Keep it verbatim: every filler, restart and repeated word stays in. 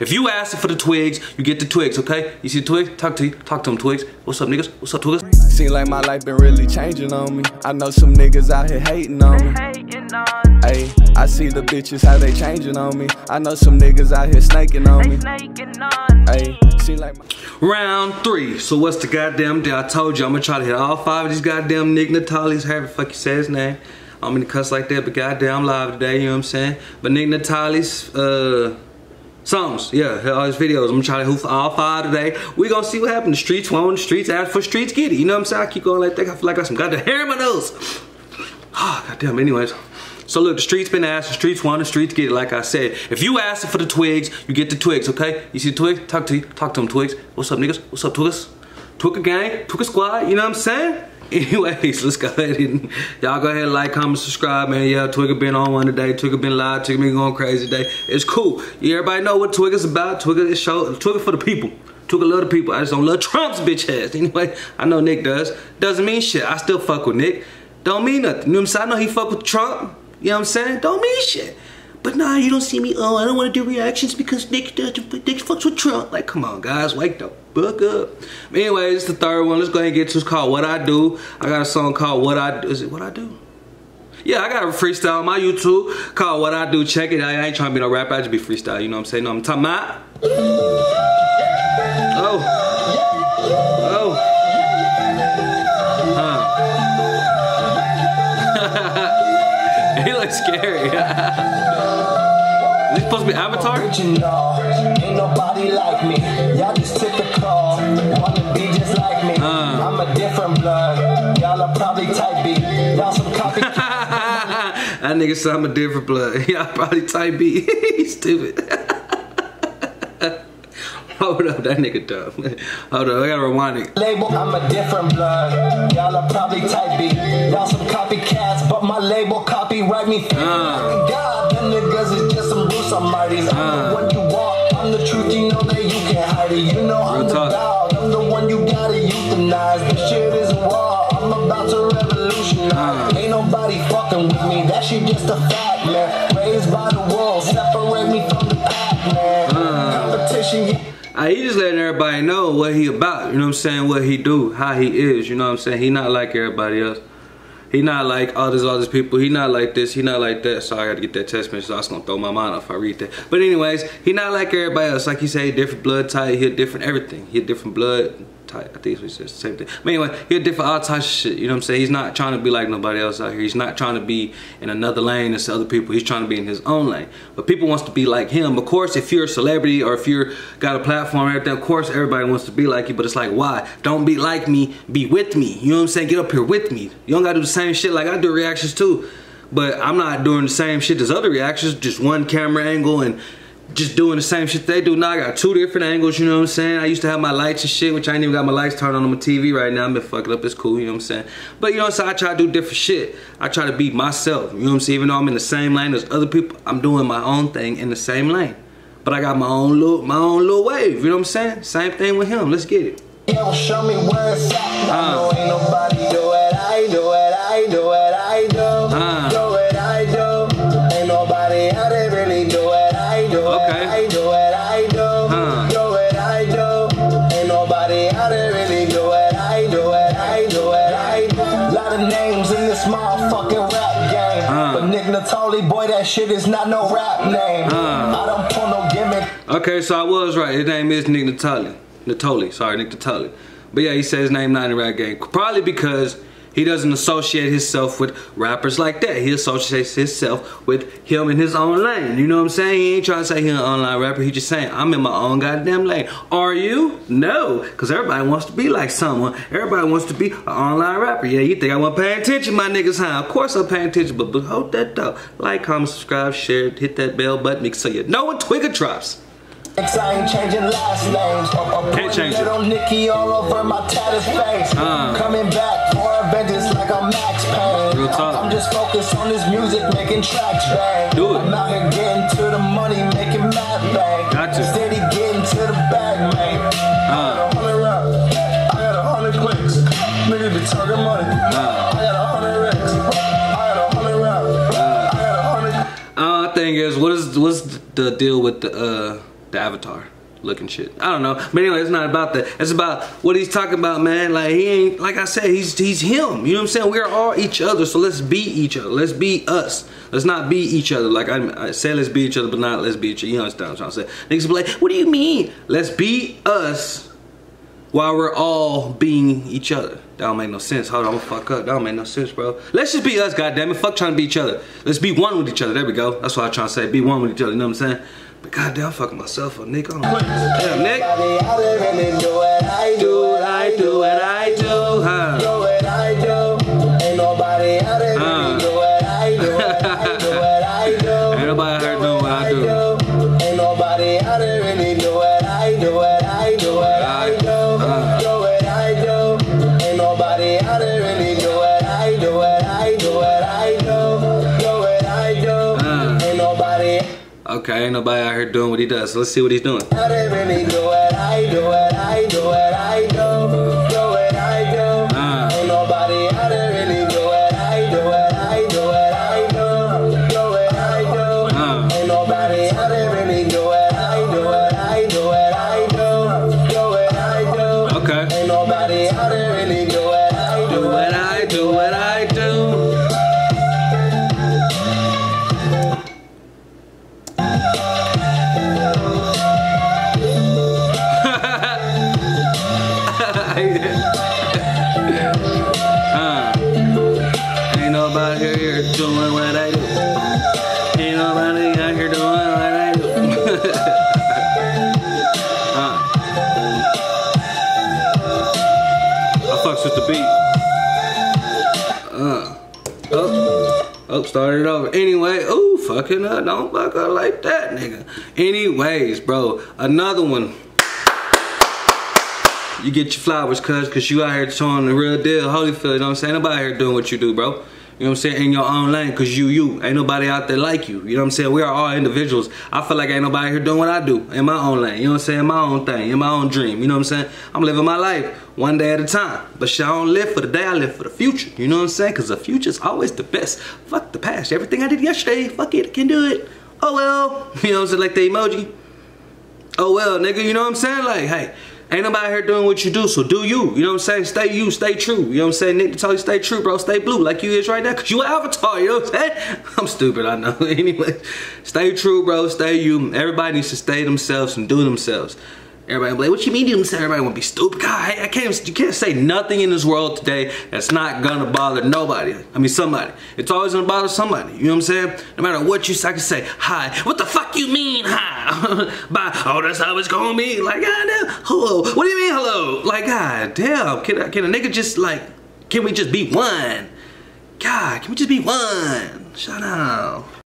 If you ask for the twigs, you get the twigs, okay? You see the twigs? Talk to you. Talk to them twigs. What's up, niggas? What's up, twiggers? Seems like my life been really changing on me. I know some niggas out here hating on me. Hey, I see the bitches, how they changing on me. I know some niggas out here snaking on me. Hey, seems like my... Round three. So what's the goddamn deal? I told you, I'm gonna try to hit all five of these goddamn Nick Nittolis, however the fuck you say his name. I don't mean to cuss like that, but goddamn live today, you know what I'm saying? But Nick Nittolis, uh... songs, yeah, all his videos. I'm trying to hoop for all five today. We're gonna see what happened. The streets want the streets, ask for streets, get it. You know what I'm saying? I keep going like that. I feel like I got some goddamn hair in my nose. Ah, oh, goddamn, anyways. So look, the streets been asked, the streets want the streets get it, like I said. If you ask for the twigs, you get the twigs, okay? You see the twigs? Talk to you, talk to them twigs. What's up, niggas? What's up, twiggers? Twigga gang, twigga squad, you know what I'm saying? Anyways, let's go ahead and y'all go ahead and like, comment, subscribe, man. Yeah, Twigga been on one today. Twigga been live. Twigga been going crazy today. It's cool. Yeah, everybody know what Twigga's about. Twigga is show. Twigga for the people. Twigga love the people. I just don't love Trump's bitch ass. Anyway, I know Nick does. Doesn't mean shit. I still fuck with Nick. Don't mean nothing. You know what I'm saying? I know he fuck with Trump. You know what I'm saying? Don't mean shit. But nah, you don't see me. Oh, I don't want to do reactions because Nick does. Nick fucks with Trump. Like, come on, guys. Wake the fuck up. Anyways, it's the third one. Let's go ahead and get to. It's called What I Do. I got a song called What I Do. Is it What I Do? Yeah, I got a freestyle on my YouTube called What I Do. Check it out. I ain't trying to be no rapper. I just be freestyle. You know what I'm saying? No, I'm talking about. Oh. Oh. Huh. He looks scary. Is it supposed to be Avatar? Ain't nobody like me. Y'all just took the call. Wanna be just like me. I'm a different blood. Y'all are probably type B. Y'all some copy. That nigga said I'm a different blood. Y'all probably type B. He's stupid. Hold up, that nigga dumb. Hold up, I gotta rewind it. Label, I'm a different blood. Y'all are probably type B. Y'all some copycats, but my label copyright me. Uh. God, them niggas is just some loose somebodies. I'm uh. the one you walk. I'm the truth, you know that you can't hide it. You know I'm the dog. I'm the one you gotta euthanize. This shit is raw. I'm about to revolutionize. Uh. Ain't nobody fucking with me. That shit just a fact, man. Raised by the world, separate me from the pack, man. Uh. Competition, yeah. I, he just letting everybody know what he about, you know what I'm saying, what he do, how he is, you know what I'm saying. He not like everybody else. He not like all these all these people. He not like this. He not like that. So I got to get that text message. I was gonna throw my mind off if I read that. But anyways, he not like everybody else. Like he say, different blood type. He a different everything. He a different blood type. I think he says the same thing. But anyway, he a different all types of shit. You know what I'm saying. He's not trying to be like nobody else out here. He's not trying to be in another lane as other people. He's trying to be in his own lane. But people wants to be like him. Of course, if you're a celebrity or if you're got a platform, everything. Of course, everybody wants to be like you. But it's like, why? Don't be like me. Be with me. You know what I'm saying. Get up here with me. You don't gotta do the same shit. Like I do reactions too, but I'm not doing the same shit as other reactions, just one camera angle and just doing the same shit they do. Now I got two different angles, you know what I'm saying. I used to have my lights and shit, which I ain't even got my lights turned on on my T V right now. I've been fucking up, it's cool, you know what I'm saying. But you know what I'm saying, I try to do different shit. I try to be myself, you know what I'm saying. Even though I'm in the same lane as other people, I'm doing my own thing in the same lane. But I got my own little, my own little wave, you know what I'm saying. Same thing with him, let's get it. You don't show me where it's at. Uh. Ain't nobody do it, I do it. I do it, I do, uh. do it, I do. Ain't nobody out there really do it, I do okay. it, I do it, I do, uh. do it, I do. Ain't nobody out there really do it, I do it, I do it, I do. Lot of names in this motherfucking rap game, uh. but Nick Nittoli, boy, that shit is not no rap name. Uh. I don't pull no gimmick. Okay, so I was right. His name is Nick Nittoli. Nittoli, sorry, Nick Nittoli. But yeah, he said his name not in the rap game, probably because he doesn't associate himself with rappers like that. He associates himself with him in his own lane. You know what I'm saying? He ain't trying to say he's an online rapper. He just saying, I'm in my own goddamn lane. Are you? No. Because everybody wants to be like someone. Everybody wants to be an online rapper. Yeah, you think I want to pay attention, my niggas, huh? Of course I'm paying attention, but hold that though. Like, comment, subscribe, share, hit that bell button so you know when Twigga drops. I ain't changing last names. I'm can't change it. On Nikki all over my tatted face. Uh, Coming back for a vengeance like a Max Payne. I'm just focused on this music, making tracks bang. Do it. I'm out here getting to the money, making math bang. Gotcha. Steady getting to the bag, man. Uh, I got a hundred racks. I got a hundred clicks. Nigga be talking money. Uh, I got a hundred racks. I got a hundred racks. Uh, I got a hundred. Uh, thing is, what is what's the deal with the uh? the Avatar looking shit. I don't know. But anyway, it's not about that. It's about what he's talking about, man. Like, he ain't, like I said, he's he's him. You know what I'm saying? We are all each other, so let's be each other. Let's be us. Let's not be each other. Like, I, I say let's be each other, but not let's be each other. You understand what I'm trying to say? Niggas be like, what do you mean? Let's be us while we're all being each other. That don't make no sense. Hold on, I'm gonna fuck up. That don't make no sense, bro. Let's just be us, goddammit. Fuck trying to be each other. Let's be one with each other. There we go. That's what I'm trying to say. Be one with each other. You know what I'm saying? But goddamn, I'm fucking myself up, Nick. Damn, Nick. I do what I do, what I do, what I do, huh? Do what I do. Ain't nobody out there huh. Do what I do, what I do, what I do. Ain't nobody heard know what I do. Ain't nobody out there really do what I do, what I do, what I do. Do what I do. Ain't nobody out there really do what I do, what I do, what I do. Do what I do. Ain't nobody. Okay, ain't nobody out here doing what he does, so let's see what he's doing. I didn't really do it, I do it, I do it, I do, do it, I do. Uh. Ain't nobody out there really do it, I do it, I do it, I do, do it, I do. Uh. Ain't nobody out there really do it, I do it, I do it, I do, do it, I do. Okay. Ain't nobody out there really do it, I do it, I do it, I do. Doing what I do. Ain't nobody out here doing what I do. uh. I fucks with the beat. Uh. Oh. Oh, started over. Anyway, ooh, fucking up. Don't fuck up like that, nigga. Anyways, bro, another one. You get your flowers, cuz, cause you out here showing the real deal. Holyfield, you know what I'm saying? Nobody out here doing what you do, bro. You know what I'm saying? In your own lane, cause you, you. Ain't nobody out there like you. You know what I'm saying? We are all individuals. I feel like ain't nobody here doing what I do. In my own lane. You know what I'm saying? My own thing. In my own dream. You know what I'm saying? I'm living my life one day at a time. But shit, I don't live for the day. I live for the future. You know what I'm saying? Cause the future's always the best. Fuck the past. Everything I did yesterday, fuck it, I can do it. Oh well. You know what I'm saying? Like the emoji. Oh well, nigga. You know what I'm saying? Like, hey. Ain't nobody here doing what you do, so do you. You know what I'm saying? Stay you, stay true. You know what I'm saying? Nick Nittoli, stay true, bro. Stay blue like you is right now, because you an avatar. You know what I'm saying? I'm stupid, I know. Anyway, stay true, bro. Stay you. Everybody needs to stay themselves and do themselves. Everybody be like, what you mean do themselves? Everybody want to be stupid. God, I can't, you can't say nothing in this world today that's not going to bother nobody. I mean, somebody. It's always going to bother somebody. You know what I'm saying? No matter what you say, I can say, hi. What the fuck you mean, hi? Bye. Oh, that's how it's going to be. Like, goddamn. Hello. What do you mean, hello? Like, goddamn. Can, can a nigga just, like, can we just be one? God, can we just be one? Shut up.